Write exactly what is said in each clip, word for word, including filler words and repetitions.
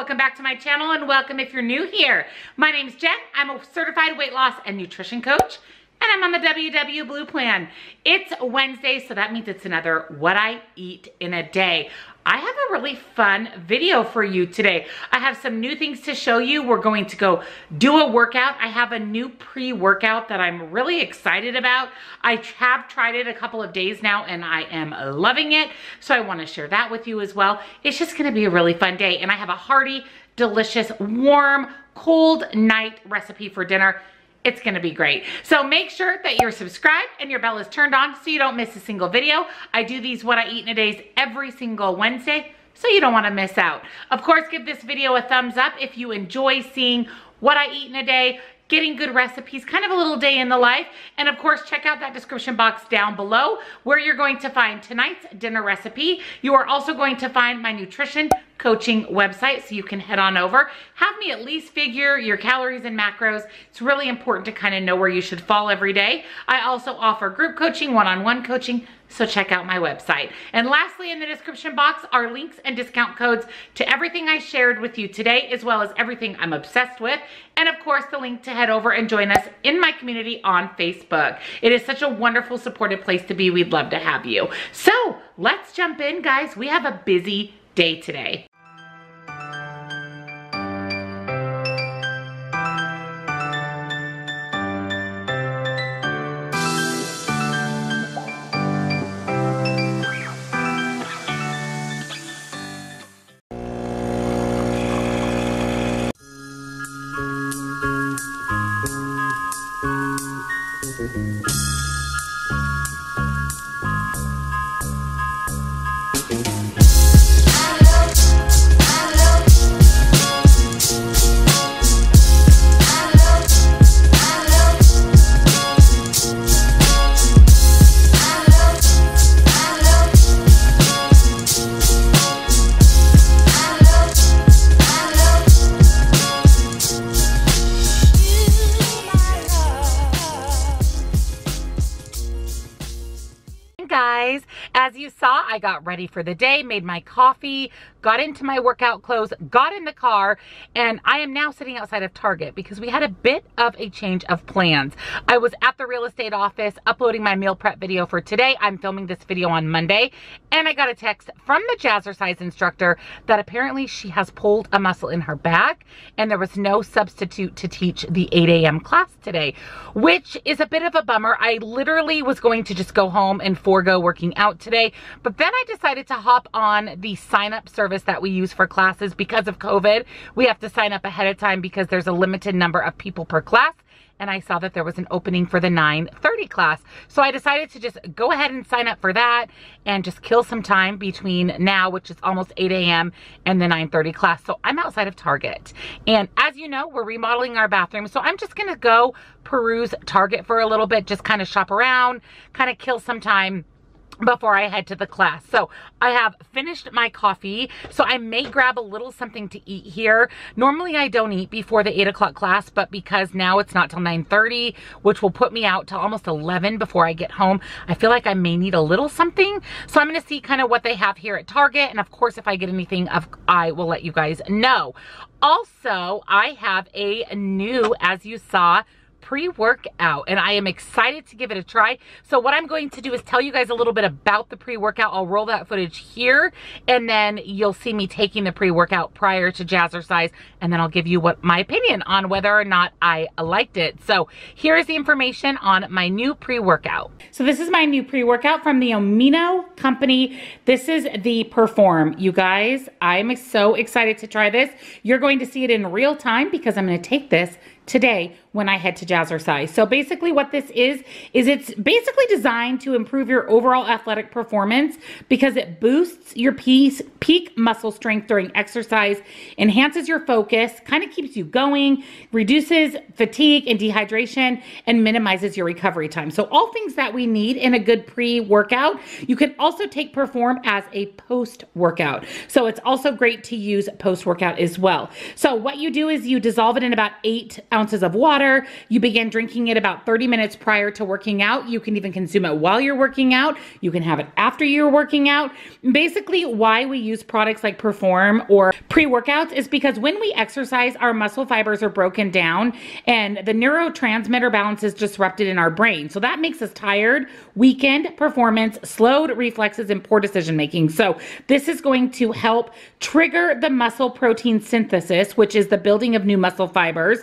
welcome back to my channel, and welcome if you're new here. My name's Jen. I'm a certified weight loss and nutrition coach, and I'm on the W W Blue Plan. It's Wednesday, so that means it's another What I Eat in a Day. I have a really fun video for you today. I have some new things to show you. We're going to go do a workout. I have a new pre-workout that I'm really excited about. I have tried it a couple of days now and I am loving it. So I wanna share that with you as well. It's just gonna be a really fun day. And I have a hearty, delicious, warm, cold night recipe for dinner. It's gonna be great. So make sure that you're subscribed and your bell is turned on so you don't miss a single video. I do these What I Eat in a Days every single Wednesday, so you don't wanna miss out. Of course, give this video a thumbs up if you enjoy seeing what I eat in a day, getting good recipes, kind of a little day in the life. And of course, check out that description box down below where you're going to find tonight's dinner recipe. You are also going to find my nutrition coaching website, so you can head on over. Have me at least figure your calories and macros. It's really important to kind of know where you should fall every day. I also offer group coaching, one-on-one coaching, so check out my website. And lastly, in the description box are links and discount codes to everything I shared with you today, as well as everything I'm obsessed with. And of course, the link to head over and join us in my community on Facebook. It is such a wonderful, supportive place to be. We'd love to have you. So let's jump in, guys. We have a busy day today. As you saw, I got ready for the day, made my coffee, got into my workout clothes, got in the car, and I am now sitting outside of Target because we had a bit of a change of plans. I was at the real estate office uploading my meal prep video for today. I'm filming this video on Monday, and I got a text from the Jazzercise instructor that apparently she has pulled a muscle in her back and there was no substitute to teach the eight A M class today, which is a bit of a bummer. I literally was going to just go home and forego working out today, but then I decided to hop on the sign up service that we use for classes. Because of COVID, we have to sign up ahead of time because there's a limited number of people per class, and I saw that there was an opening for the nine thirty class. So I decided to just go ahead and sign up for that and just kill some time between now, which is almost eight A M, and the nine thirty class. So I'm outside of Target. And as you know, we're remodeling our bathroom. So I'm just gonna go peruse Target for a little bit, just kind of shop around, kind of kill some time before I head to the class. So I have finished my coffee, so I may grab a little something to eat here. Normally I don't eat before the eight o'clock class, but because now it's not till nine thirty, which will put me out till almost eleven before I get home, I feel like I may need a little something. So I'm gonna see kind of what they have here at Target, and of course if I get anything, I will let you guys know. Also, I have a new, as you saw, pre-workout, and I am excited to give it a try. So what I'm going to do is tell you guys a little bit about the pre-workout. I'll roll that footage here, and then you'll see me taking the pre-workout prior to Jazzercise, and then I'll give you what my opinion on whether or not I liked it. So here is the information on my new pre-workout. So this is my new pre-workout from the Amino Company. This is the Perform. You guys, I'm so excited to try this. You're going to see it in real time because I'm going to take this today when I head to Jazzercise. So basically what this is, is it's basically designed to improve your overall athletic performance because it boosts your peak muscle strength during exercise, enhances your focus, kind of keeps you going, reduces fatigue and dehydration, and minimizes your recovery time. So all things that we need in a good pre-workout. You can also take Perform as a post-workout. So it's also great to use post-workout as well. So what you do is you dissolve it in about eight ounces ounces of water. You begin drinking it about thirty minutes prior to working out. You can even consume it while you're working out. You can have it after you're working out. Basically, why we use products like Perform or pre-workouts is because when we exercise, our muscle fibers are broken down and the neurotransmitter balance is disrupted in our brain. So that makes us tired, weakened performance, slowed reflexes, and poor decision making. So this is going to help trigger the muscle protein synthesis, which is the building of new muscle fibers.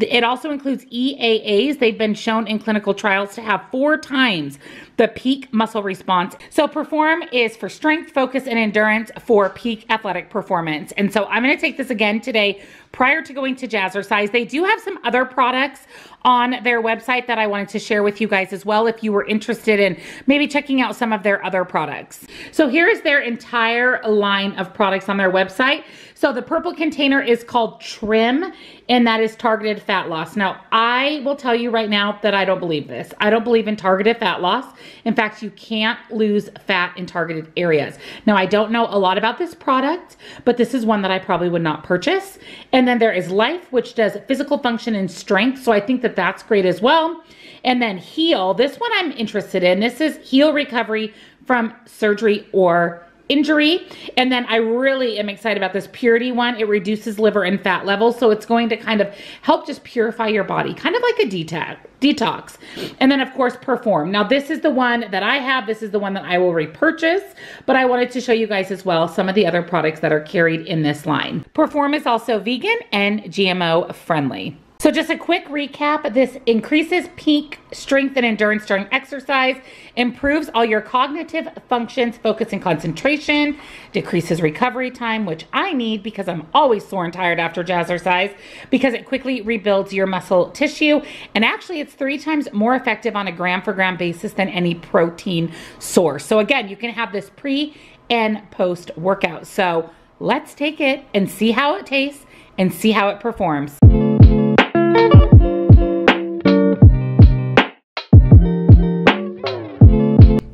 It also includes E A As. They've been shown in clinical trials to have four times the peak muscle response. So Perform is for strength, focus, and endurance for peak athletic performance. And so I'm going to take this again today prior to going to Jazzercise. They do have some other products on their website that I wanted to share with you guys as well if you were interested in maybe checking out some of their other products. So here is their entire line of products on their website. So the purple container is called Trim, and that is targeted fat loss. Now, I will tell you right now that I don't believe this. I don't believe in targeted fat loss. In fact, you can't lose fat in targeted areas. Now, I don't know a lot about this product, but this is one that I probably would not purchase. And then there is Life, which does physical function and strength. So I think that that's great as well. And then Heal, this one I'm interested in. This is Heal Recovery from Surgery or Injury. And then I really am excited about this Purity one. It reduces liver and fat levels. So it's going to kind of help just purify your body, kind of like a detox. detox. And then of course, Perform. Now this is the one that I have. This is the one that I will repurchase, but I wanted to show you guys as well some of the other products that are carried in this line. Perform is also vegan and G M O friendly. So just a quick recap, this increases peak strength and endurance during exercise, improves all your cognitive functions, focus and concentration, decreases recovery time, which I need because I'm always sore and tired after Jazzercise, because it quickly rebuilds your muscle tissue. And actually it's three times more effective on a gram for gram basis than any protein source. So again, you can have this pre and post workout. So let's take it and see how it tastes and see how it performs.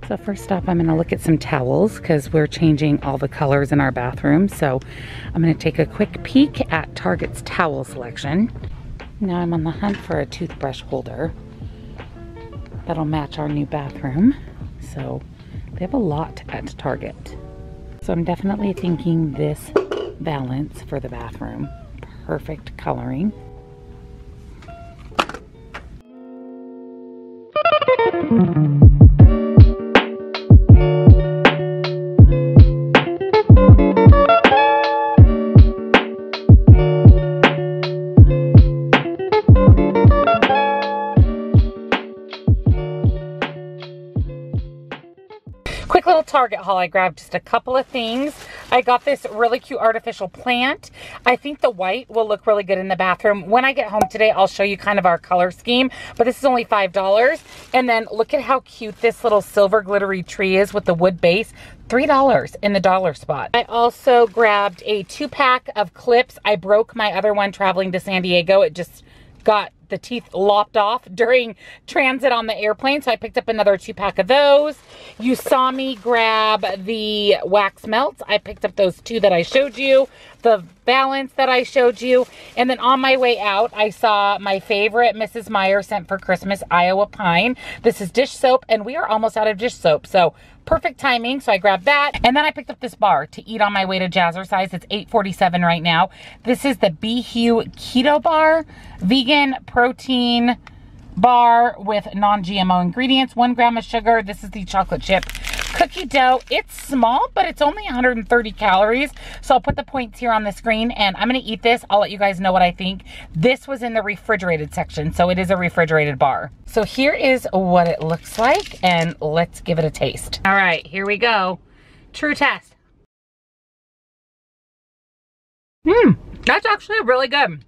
So first up, I'm going to look at some towels because we're changing all the colors in our bathroom. So I'm going to take a quick peek at Target's towel selection. Now I'm on the hunt for a toothbrush holder that'll match our new bathroom. So they have a lot at Target. So I'm definitely thinking this balance for the bathroom. Perfect coloring. Target haul. I grabbed just a couple of things. I got this really cute artificial plant. I think the white will look really good in the bathroom. When I get home today, I'll show you kind of our color scheme, but this is only five dollars. And then look at how cute this little silver glittery tree is with the wood base. three dollars in the dollar spot. I also grabbed a two pack of clips. I broke my other one traveling to San Diego. It just got the teeth lopped off during transit on the airplane. So I picked up another two pack of those. You saw me grab the wax melts. I picked up those two that I showed you, the balance that I showed you. And then on my way out, I saw my favorite Missus Meyer sent for Christmas, Iowa Pine. This is dish soap and we are almost out of dish soap. So perfect timing. So I grabbed that. And then I picked up this bar to eat on my way to Jazzercise. It's eight forty-seven right now. This is the B H Keto bar, vegan protein bar with non-G M O ingredients, one gram of sugar. This is the chocolate chip cookie dough. It's small, but it's only one hundred thirty calories. So I'll put the points here on the screen and I'm going to eat this. I'll let you guys know what I think. This was in the refrigerated section. So it is a refrigerated bar. So here is what it looks like and let's give it a taste. All right, here we go. True test. Hmm. That's actually really good.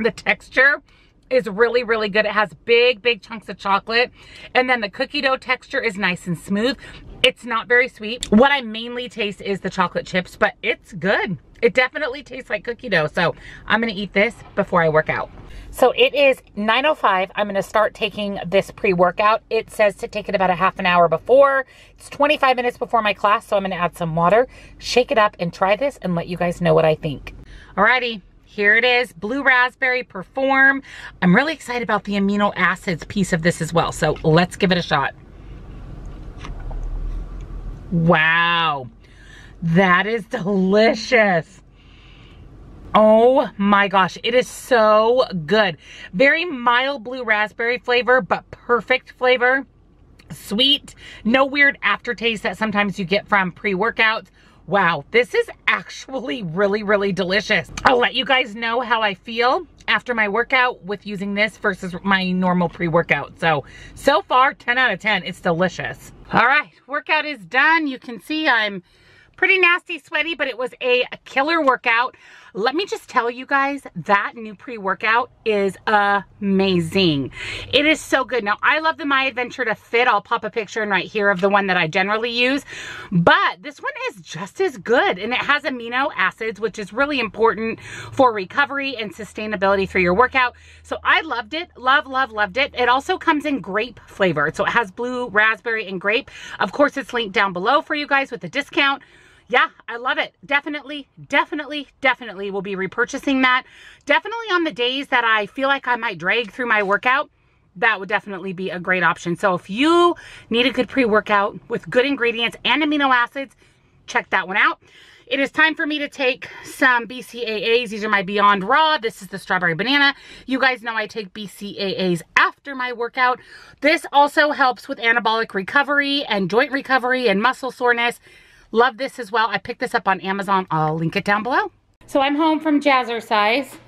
The texture is really, really good. It has big, big chunks of chocolate. And then the cookie dough texture is nice and smooth. It's not very sweet. What I mainly taste is the chocolate chips, but it's good. It definitely tastes like cookie dough. So I'm going to eat this before I work out. So it is nine oh five. I'm going to start taking this pre-workout. It says to take it about a half an hour before. It's twenty-five minutes before my class. So I'm going to add some water, shake it up and try this and let you guys know what I think. Alrighty. Here it is, blue raspberry Perform. I'm really excited about the amino acids piece of this as well, so let's give it a shot. Wow, that is delicious. Oh my gosh, it is so good. Very mild blue raspberry flavor, but perfect flavor. Sweet, no weird aftertaste that sometimes you get from pre-workouts. Wow, this is actually really, really delicious. I'll let you guys know how I feel after my workout with using this versus my normal pre-workout. So, so far, ten out of ten, it's delicious. All right, workout is done. You can see I'm pretty nasty sweaty, but it was a killer workout. Let me just tell you guys, that new pre-workout is amazing. It is so good. Now, I love the My Adventure to Fit. I'll pop a picture in right here of the one that I generally use, but this one is just as good, and it has amino acids, which is really important for recovery and sustainability through your workout. So I loved it. Love, love, loved it. It also comes in grape flavor. So it has blue, raspberry, and grape. Of course, it's linked down below for you guys with a discount. Yeah, I love it. Definitely, definitely, definitely will be repurchasing that. Definitely on the days that I feel like I might drag through my workout, that would definitely be a great option. So if you need a good pre-workout with good ingredients and amino acids, check that one out. It is time for me to take some B C A As. These are my Beyond Raw. This is the strawberry banana. You guys know I take B C A As after my workout. This also helps with anabolic recovery and joint recovery and muscle soreness. Love this as well. I picked this up on Amazon. I'll link it down below. So I'm home from Jazzercise.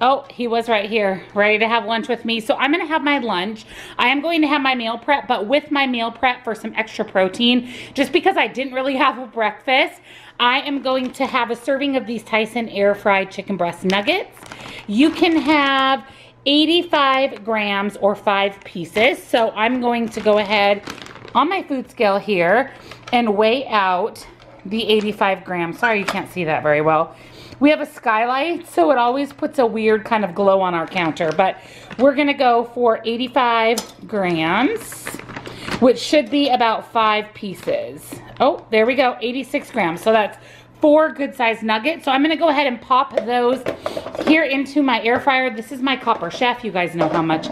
Oh, he was right here, ready to have lunch with me. So I'm going to have my lunch. I am going to have my meal prep, but with my meal prep for some extra protein, just because I didn't really have a breakfast, I am going to have a serving of these Tyson air fried chicken breast nuggets. You can have eighty-five grams or five pieces. So I'm going to go ahead on my food scale here and weigh out the eighty-five grams. Sorry, you can't see that very well. We have a skylight, so it always puts a weird kind of glow on our counter, but we're gonna go for eighty-five grams, which should be about five pieces. Oh, there we go, eighty-six grams. So that's four good sized nuggets. So I'm gonna go ahead and pop those here into my air fryer. This is my Copper Chef. You guys know how much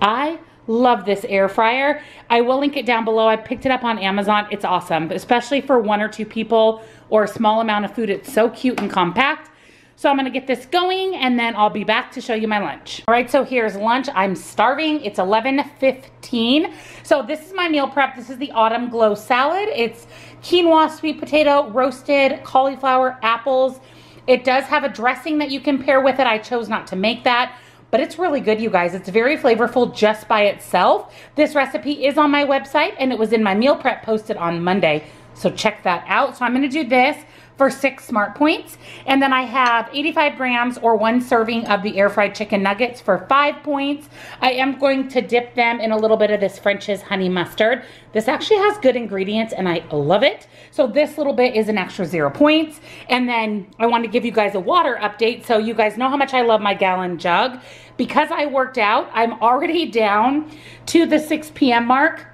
I love this air fryer. I will link it down below. I picked it up on Amazon. It's awesome, especially for one or two people or a small amount of food. It's so cute and compact. So I'm gonna get this going and then I'll be back to show you my lunch. All right, so here's lunch. I'm starving. It's eleven fifteen. So this is my meal prep. This is the Autumn Glow Salad. It's quinoa, sweet potato, roasted cauliflower, apples. It does have a dressing that you can pair with it. I chose not to make that, but it's really good, you guys. It's very flavorful just by itself. This recipe is on my website and it was in my meal prep posted on Monday. So check that out. So I'm gonna do this for six smart points. And then I have eighty-five grams or one serving of the air fried chicken nuggets for five points. I am going to dip them in a little bit of this French's honey mustard. This actually has good ingredients and I love it. So this little bit is an extra zero points. And then I want to give you guys a water update. So you guys know how much I love my gallon jug. Because I worked out, I'm already down to the six p m mark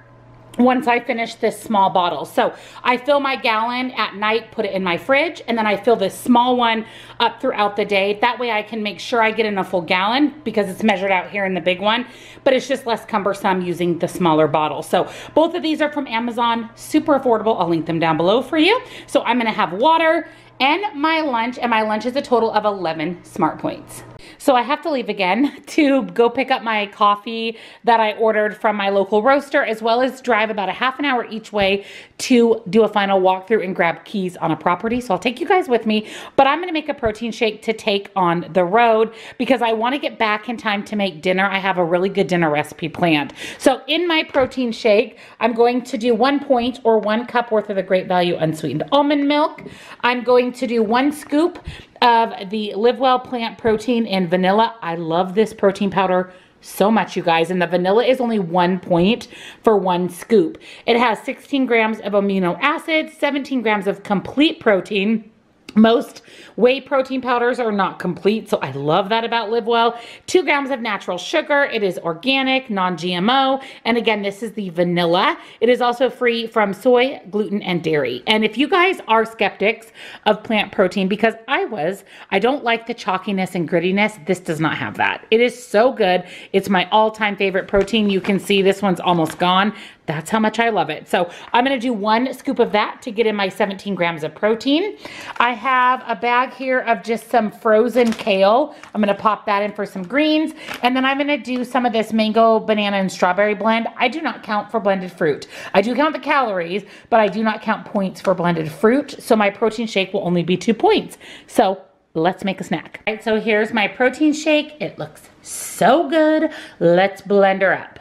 once I finish this small bottle. So I fill my gallon at night, put it in my fridge, and then I fill this small one up throughout the day. That way I can make sure I get in a full gallon because it's measured out here in the big one, but it's just less cumbersome using the smaller bottle. So both of these are from Amazon, super affordable. I'll link them down below for you. So I'm gonna have water and my lunch, and my lunch is a total of eleven smart points. So I have to leave again to go pick up my coffee that I ordered from my local roaster, as well as drive about a half an hour each way to do a final walkthrough and grab keys on a property. So I'll take you guys with me, but I'm gonna make a protein shake to take on the road because I wanna get back in time to make dinner. I have a really good dinner recipe planned. So in my protein shake, I'm going to do one point or one cup worth of the Great Value unsweetened almond milk. I'm going to do one scoop of the LivWell plant protein and vanilla. I love this protein powder so much, you guys, and the vanilla is only one point for one scoop. It has sixteen grams of amino acids, seventeen grams of complete protein, Most whey protein powders are not complete, so I love that about LivWell. Two grams of natural sugar. It is organic, non-G M O, and again, this is the vanilla. It is also free from soy, gluten, and dairy. And if you guys are skeptics of plant protein, because I was, I don't like the chalkiness and grittiness. This does not have that. It is so good. It's my all-time favorite protein. You can see this one's almost gone. That's how much I love it. So I'm gonna do one scoop of that to get in my seventeen grams of protein. I have a bag here of just some frozen kale. I'm gonna pop that in for some greens. And then I'm gonna do some of this mango, banana, and strawberry blend. I do not count for blended fruit. I do count the calories, but I do not count points for blended fruit. So my protein shake will only be two points. So let's make a snack. All right, so here's my protein shake. It looks so good. Let's blend her up.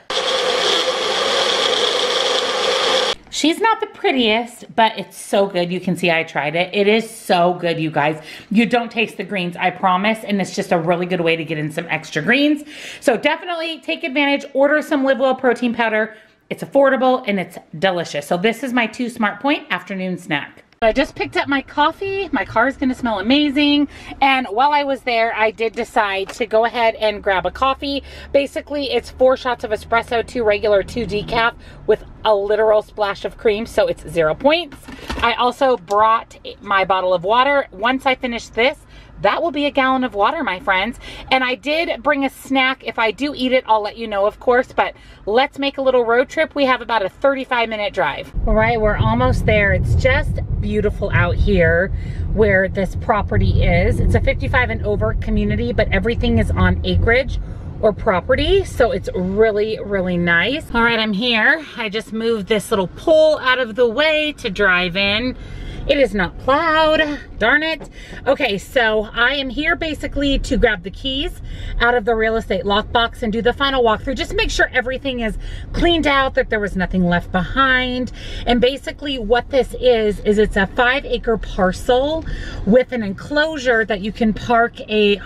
She's not the prettiest, but it's so good. You can see I tried it. It is so good, you guys. You don't taste the greens, I promise, and it's just a really good way to get in some extra greens. So definitely take advantage, order some LivWell protein powder. It's affordable and it's delicious. So this is my two Smart Point afternoon snack. I just picked up my coffee. My car is going to smell amazing. And while I was there, I did decide to go ahead and grab a coffee. Basically, it's four shots of espresso, two regular, two decaf with a literal splash of cream. So it's zero points. I also brought my bottle of water. Once I finish this, that will be a gallon of water, my friends. And I did bring a snack. If I do eat it, I'll let you know, of course, but let's make a little road trip. We have about a thirty-five minute drive. All right, we're almost there. It's just beautiful out here where this property is. It's a fifty-five and over community, but everything is on acreage or property, so it's really, really nice. All right, I'm here. I just moved this little pole out of the way to drive in. It is not plowed, darn it. Okay, so I am here basically to grab the keys out of the real estate lockbox and do the final walkthrough, just to make sure everything is cleaned out, that there was nothing left behind. And basically what this is, is it's a five acre parcel with an enclosure that you can park a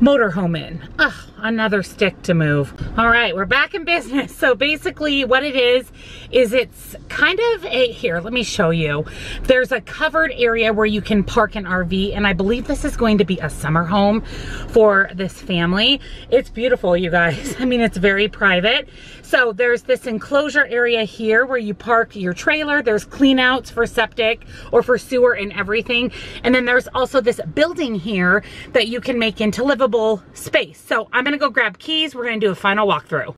motorhome in. Ugh, another stick to move. All right, we're back in business. So basically what it is, is it's kind of a, here, let me show you. There's a covered area where you can park an R V, and I believe this is going to be a summer home for this family. It's beautiful, you guys. I mean, it's very private. So there's this enclosure area here where you park your trailer. There's clean outs for septic or for sewer and everything. And then there's also this building here that you can make into livable space. So I'm gonna go grab keys. We're gonna do a final walkthrough.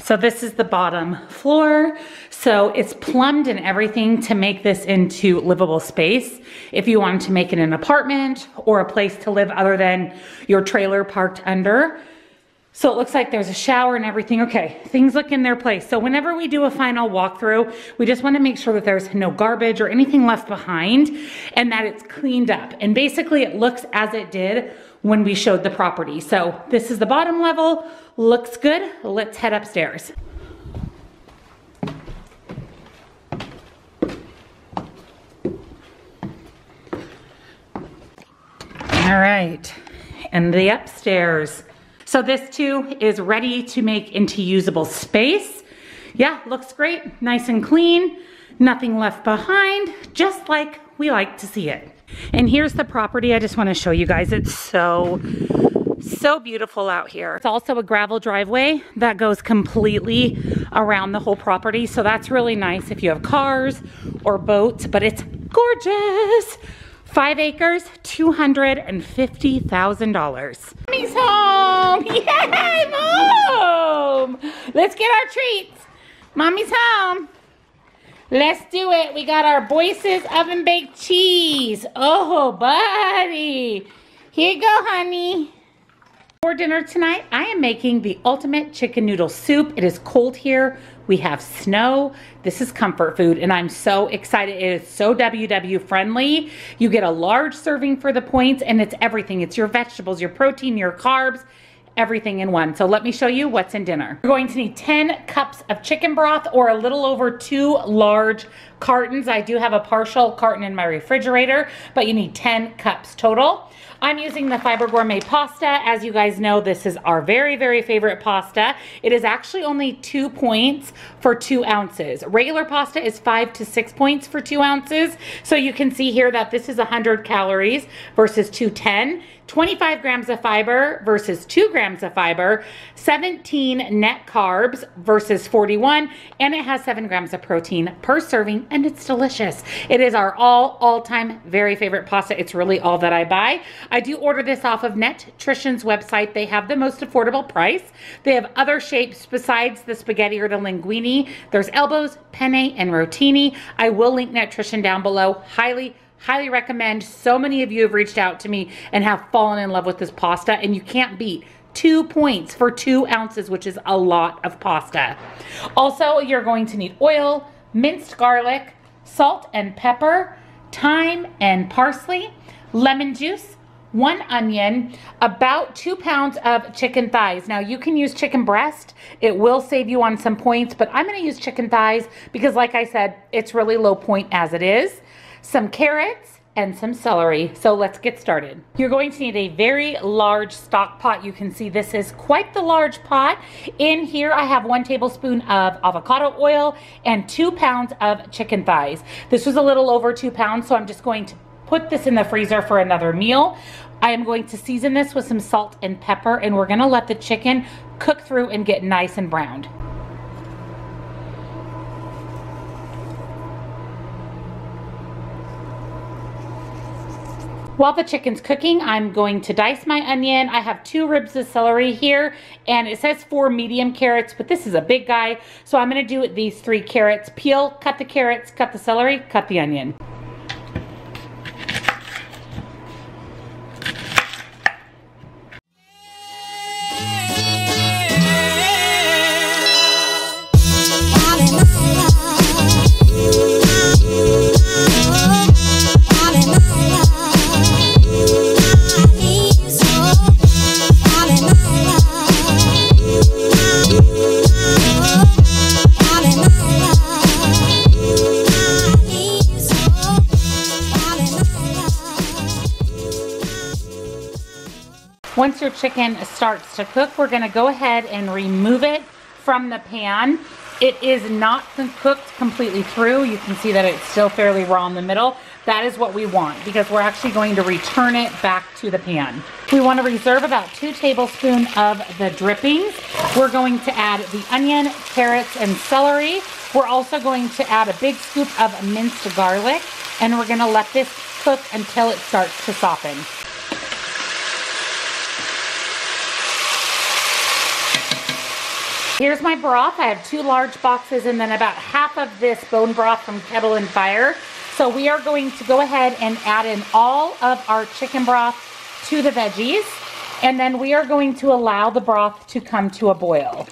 So this is the bottom floor. So it's plumbed and everything to make this into livable space. If you wanted to make it an apartment or a place to live other than your trailer parked under. So it looks like there's a shower and everything. Okay, things look in their place. So whenever we do a final walkthrough, we just wanna make sure that there's no garbage or anything left behind and that it's cleaned up. And basically it looks as it did when we showed the property. So this is the bottom level, looks good. Let's head upstairs. All right, and the upstairs. So this too is ready to make into usable space. Yeah, looks great, nice and clean, nothing left behind, just like we like to see it. And here's the property. I just want to show you guys. It's so, so beautiful out here. It's also a gravel driveway that goes completely around the whole property. So that's really nice if you have cars or boats, but it's gorgeous. Five acres, two hundred fifty thousand dollars. Mommy's home, yay, Mom! Let's get our treats. Mommy's home. Let's do it. We got our Boyce's oven baked cheese. Oh, buddy. Here you go, honey. For dinner tonight, I am making the ultimate chicken noodle soup. It is cold here. We have snow. This is comfort food, and I'm so excited. It is so W W friendly. You get a large serving for the points, and it's everything. It's your vegetables, your protein, your carbs, everything in one. So let me show you what's in dinner. You're going to need ten cups of chicken broth or a little over two large cartons. I do have a partial carton in my refrigerator, but you need ten cups total. I'm using the Fiber Gourmet pasta. As you guys know, this is our very, very favorite pasta. It is actually only two points for two ounces. Regular pasta is five to six points for two ounces. So you can see here that this is one hundred calories versus two ten. twenty-five grams of fiber versus two grams of fiber, seventeen net carbs versus forty-one, and it has seven grams of protein per serving, and it's delicious. It is our all, all-time very favorite pasta. It's really all that I buy. I do order this off of Netrition's website. They have the most affordable price. They have other shapes besides the spaghetti or the linguine. There's elbows, penne, and rotini. I will link Netrition down below. Highly, highly recommend. So many of you have reached out to me and have fallen in love with this pasta, and you can't beat two points for two ounces, which is a lot of pasta. Also, you're going to need oil, minced garlic, salt and pepper, thyme and parsley, lemon juice, one onion, about two pounds of chicken thighs. Now you can use chicken breast. It will save you on some points, but I'm gonna use chicken thighs because like I said, it's really low point as it is. Some carrots and some celery. So let's get started. You're going to need a very large stock pot. You can see this is quite the large pot. In here I have one tablespoon of avocado oil and two pounds of chicken thighs. This was a little over two pounds, so I'm just going to put this in the freezer for another meal. I am going to season this with some salt and pepper, and we're gonna let the chicken cook through and get nice and browned. While the chicken's cooking, I'm going to dice my onion. I have two ribs of celery here, and it says four medium carrots, but this is a big guy, so I'm gonna do these three carrots. Peel, cut the carrots, cut the celery, cut the onion. Once your chicken starts to cook, we're gonna go ahead and remove it from the pan. It is not cooked completely through. You can see that it's still fairly raw in the middle. That is what we want because we're actually going to return it back to the pan. We want to reserve about two tablespoons of the drippings. We're going to add the onion, carrots, and celery. We're also going to add a big scoop of minced garlic, and we're gonna let this cook until it starts to soften. Here's my broth. I have two large boxes and then about half of this bone broth from Kettle and Fire. So we are going to go ahead and add in all of our chicken broth to the veggies. And then we are going to allow the broth to come to a boil.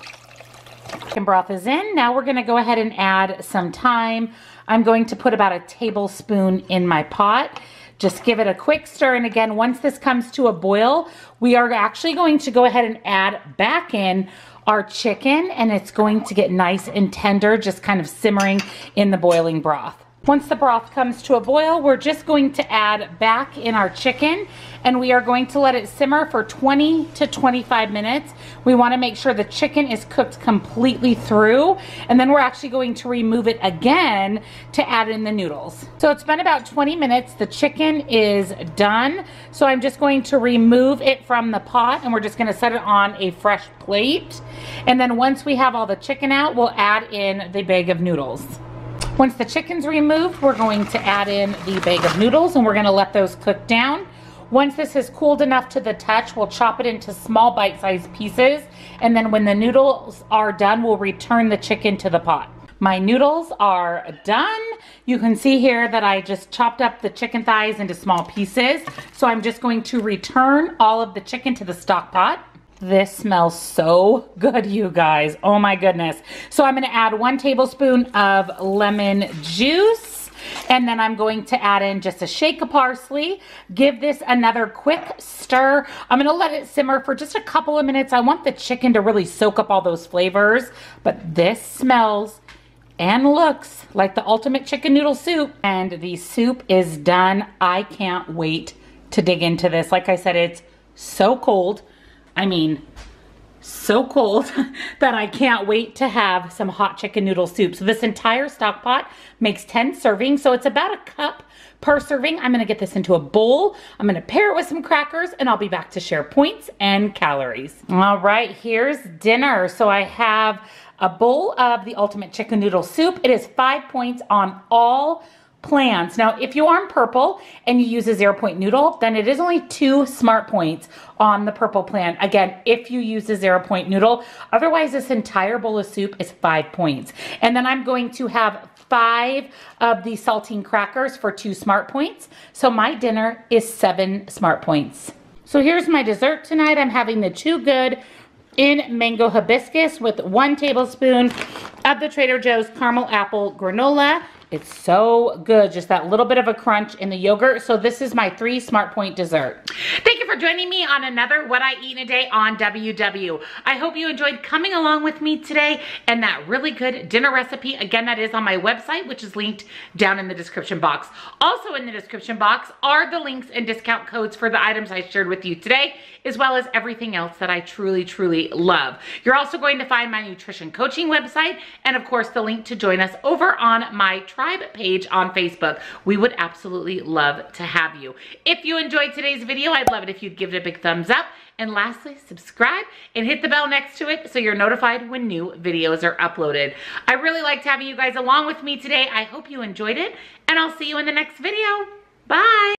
Chicken broth is in. Now we're gonna go ahead and add some thyme. I'm going to put about a tablespoon in my pot. Just give it a quick stir, and again, once this comes to a boil, we are actually going to go ahead and add back in our chicken, and it's going to get nice and tender, just kind of simmering in the boiling broth. Once the broth comes to a boil, we're just going to add back in our chicken, and we are going to let it simmer for twenty to twenty-five minutes. We want to make sure the chicken is cooked completely through, and then we're actually going to remove it again to add in the noodles. So it's been about twenty minutes. The chicken is done. So I'm just going to remove it from the pot, and we're just going to set it on a fresh plate. And then once we have all the chicken out, we'll add in the bag of noodles. Once the chicken's removed, we're going to add in the bag of noodles, and we're gonna let those cook down. Once this is cooled enough to the touch, we'll chop it into small bite-sized pieces, and then when the noodles are done, we'll return the chicken to the pot. My noodles are done. You can see here that I just chopped up the chicken thighs into small pieces, so I'm just going to return all of the chicken to the stock pot. This smells so good, you guys. Oh my goodness. So I'm gonna add one tablespoon of lemon juice, and then I'm going to add in just a shake of parsley. Give this another quick stir. I'm gonna let it simmer for just a couple of minutes. I want the chicken to really soak up all those flavors, but this smells and looks like the ultimate chicken noodle soup. And the soup is done. I can't wait to dig into this. Like I said, it's so cold. I mean, so cold that I can't wait to have some hot chicken noodle soup. So this entire stock pot makes ten servings. So it's about a cup per serving. I'm gonna get this into a bowl. I'm gonna pair it with some crackers and I'll be back to share points and calories. All right, here's dinner. So I have a bowl of the ultimate chicken noodle soup. It is five points on all plans. Now, if you arm purple and you use a zero point noodle, then it is only two smart points on the purple plan. Again, if you use a zero point noodle, otherwise this entire bowl of soup is five points. And then I'm going to have five of the saltine crackers for two smart points. So my dinner is seven smart points. So here's my dessert tonight. I'm having the Two Good in mango hibiscus with one tablespoon of the Trader Joe's caramel apple granola. It's so good, just that little bit of a crunch in the yogurt. So this is my three smart point dessert. Thank you for joining me on another What I Eat in a Day on W W. I hope you enjoyed coming along with me today and that really good dinner recipe. Again, that is on my website, which is linked down in the description box. Also in the description box are the links and discount codes for the items I shared with you today, as well as everything else that I truly, truly love. You're also going to find my nutrition coaching website and of course the link to join us over on my page on Facebook. We would absolutely love to have you. If you enjoyed today's video, I'd love it if you'd give it a big thumbs up. And lastly, subscribe and hit the bell next to it so you're notified when new videos are uploaded. I really liked having you guys along with me today. I hope you enjoyed it, and I'll see you in the next video. Bye.